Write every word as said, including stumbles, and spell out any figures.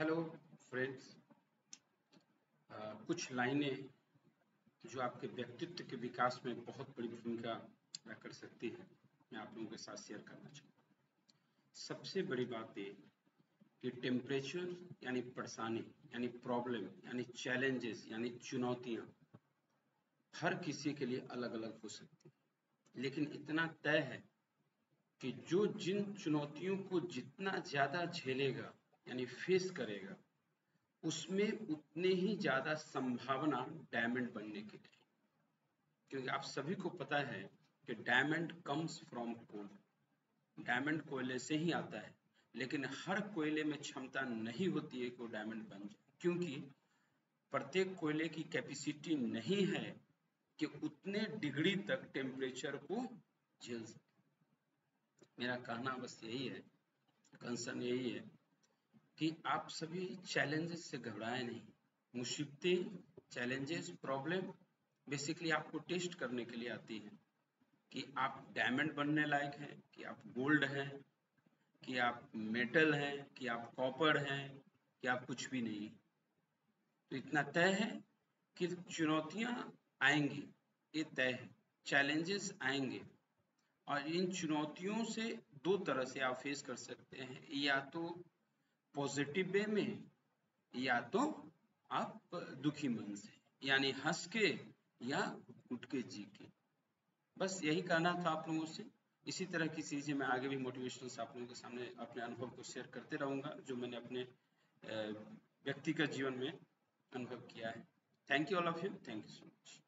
Hello friends, कुछ लाइनें जो आपके व्यक्तित्व के विकास में बहुत बड़ी भूमिका अदा कर सकती है, मैं आप लोगों के साथ शेयर करना चाहता हूँ। सबसे बड़ी बात ये कि टेम्परेचर यानी परेशानी यानी प्रॉब्लम यानी चैलेंजेस यानी चुनौतियाँ हर किसी के लिए अलग अलग हो सकती है, लेकिन इतना तय है कि जो जिन चुनौतियों को जितना ज़्यादा झेलेगा यानी फेस करेगा, उसमें उतने ही ज्यादा संभावना डायमंड बनने की है। क्योंकि आप सभी को पता है कि diamond comes from coal, diamond कोयले से ही आता है, लेकिन हर कोयले में क्षमता नहीं होती है कि वो डायमंड बन जाए, क्योंकि प्रत्येक कोयले की कैपेसिटी नहीं है कि उतने डिग्री तक टेम्परेचर को झेल सके। मेरा कहना बस यही है, कंसर्न यही है कि आप सभी चैलेंजेस से घबराएं नहीं। मुसीबतें, चैलेंजेस, प्रॉब्लम बेसिकली आपको टेस्ट करने के लिए आती हैं कि आप डायमंड बनने लायक हैं, कि आप गोल्ड हैं, कि आप मेटल हैं, कि आप कॉपर हैं, कि आप कुछ भी नहीं। तो इतना तय है कि चुनौतियां आएंगी, ये तय है, चैलेंजेस आएंगे, और इन चुनौतियों से दो तरह से आप फेस कर सकते हैं, या तो पॉजिटिव वे में या तो आप दुखी मन से, यानी हंस के या उठ के जी के। बस यही कहना था आप लोगों से। इसी तरह की चीजें मैं आगे भी मोटिवेशनल आप लोगों के सामने अपने अनुभव को शेयर करते रहूंगा, जो मैंने अपने व्यक्तिगत जीवन में अनुभव किया है। Thank you all of you, thank you so much.